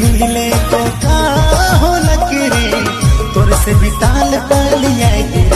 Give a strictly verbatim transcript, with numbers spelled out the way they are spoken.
मिले तो का हो लकड़ी तोर से बिताल पालिया।